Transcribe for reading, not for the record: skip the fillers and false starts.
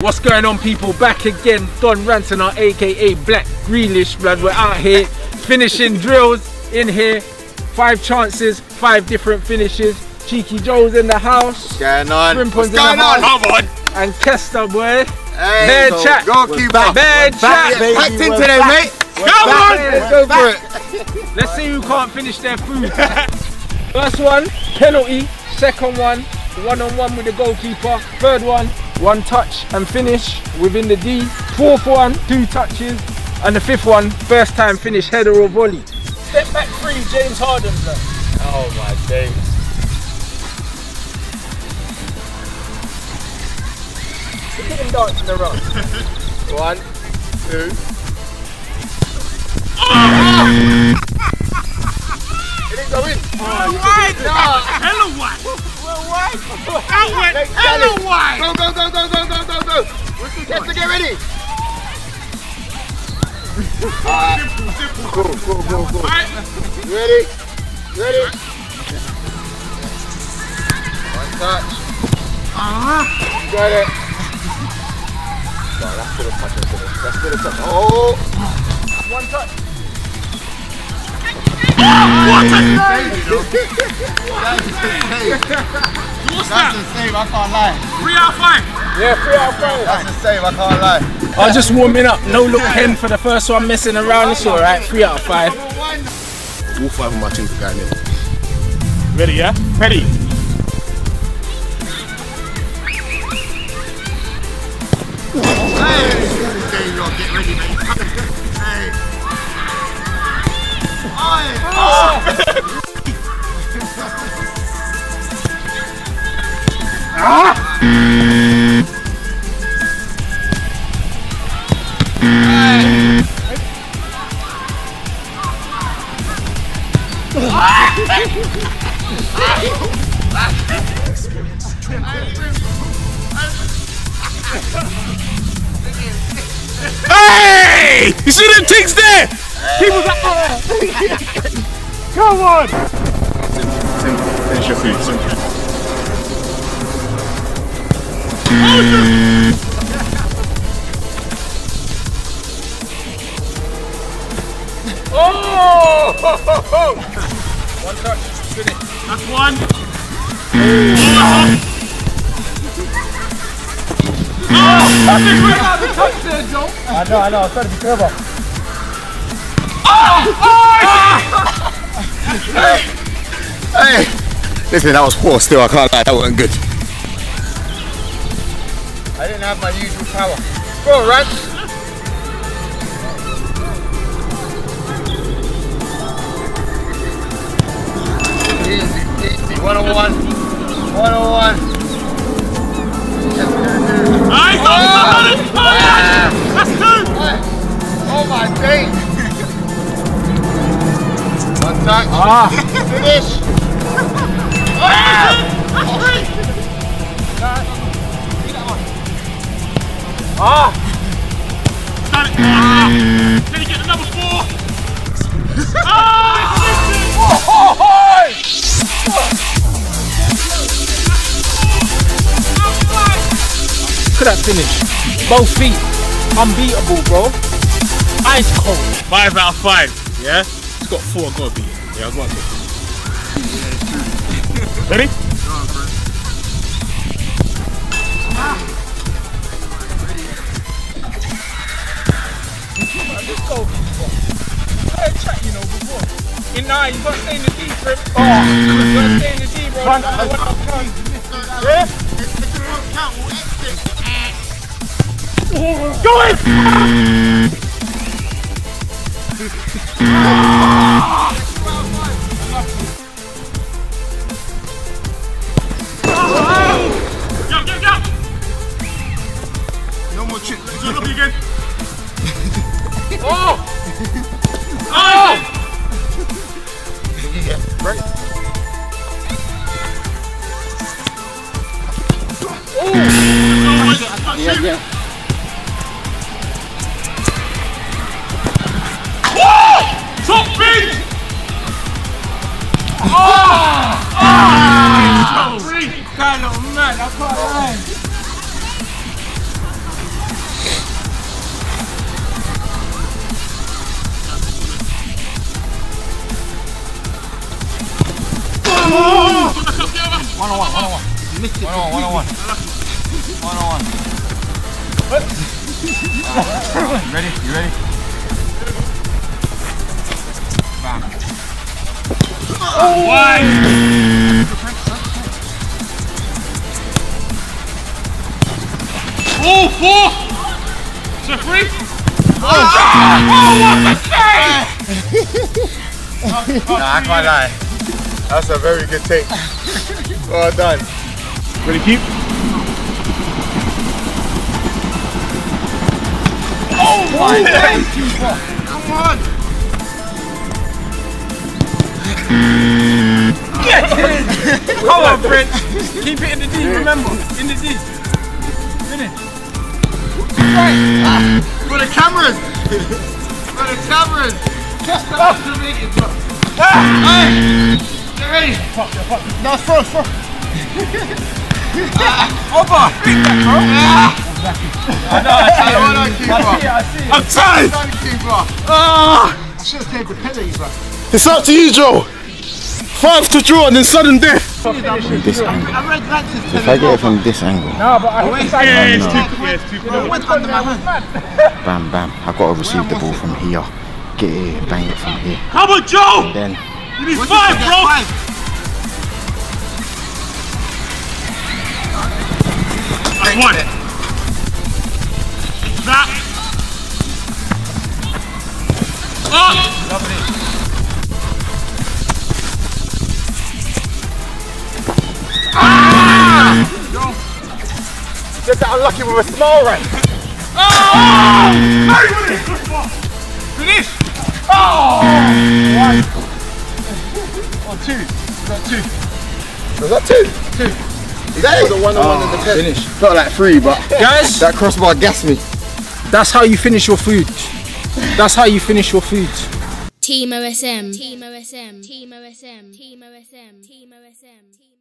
What's going on, people? Back again, Don Rants N Bants, aka Black Grealish Blood. We're out here finishing drills in here. 5 chances, 5 different finishes. Cheeky Joe's in the house. What's going on? What's going on? Come on. And Kester, boy. Hey, bad so chat. Goalkeeper. Bad chat. Packed in today, mate. Come on. Let's go for it. Let's see who can't finish their food. First one, penalty. Second one, one-on-one with the goalkeeper. Third one, 1 touch and finish within the D. Fourth one, 2 touches. And the fifth one, first time finish, header or volley. Step back 3, James Harden. Oh my days. Look at him dancing around. 1, 2. Oh! It didn't go in. Hella wide. That went hella wide! Go! We have to get ready! Go. Right. Ready? Right. 1 touch. Got it. No, that's still a touch. Oh! 1 touch. What a save! That's a save, I can't lie. 3 out of 5. Yeah, 3 out of 5. That's a save, I can't lie. I was just warming up. No look hen for the first one, messing around. It's all right. 3 out of 5. All 5 of my teams are going in. Ready, yeah? Ready. Hey, there you are. Get ready, mate. Hey. Oh. Hey! You see them things there? People like, oh. Come on! Finish your food. Oh! 1 touch. Finish. That's 1. Oh. I know, I'm starting to be careful. Hey! Listen, that was poor still, I can't lie, that wasn't good. I didn't have my usual power. Go on, Rants. Easy. 1-on-1. Finish! Did he get another 4? Could have finished. Both feet. Unbeatable, bro. Ice cold. 5 out of 5. Yeah? He's got 4, I've got to beat. Yeah, I was going to take. Ready? Go on, bro. Let's go. I had a chat, you know, before. Nah, you got to stay in the D, bro. You got to stay in the D, bro. Go in! Yeah. Whoa! Top feet! Oh! Kind of man, I can't lie. 1-on-1. Missed it. 1-on-1. You ready? You ready? Bam. Oh, four! Is it free? Oh, God! Oh, what the shit! Nah, I can't lie. That's a very good take. Well done. Ready, keep? Oh, my God! Come on! Get it! Come on, Brent! Keep it in the D, remember. In the D. Finish. Right. For the cameras! For the cameras! Stop to make it, bro! Hey! Get ready! Fuck, fuck. No, throw, throw! Over! Beat that, bro! Exactly. I know, I see it. I'm tired! I should have taken the penalty, bro. It's up to you, Joe! 5 to draw and then sudden death! If I get it from this angle... No, but I think it's too close. Bam, bam. I've got to receive the ball from here. Get it, bang it from here. Come on, Joe! And then... You need 5, bro! I won it! That! Oh! Lovely. Just that unlucky with a small right. Oh! Finish! Oh! 1 or 2. Was that 2? Was that 2? 2. That was a 1-on-1 in the test. Finish. Felt like 3, but guys, that crossbar gassed me. That's how you finish your food. That's how you finish your food. Team RSM. Team RSM. Team RSM. Team RSM. Team RSM.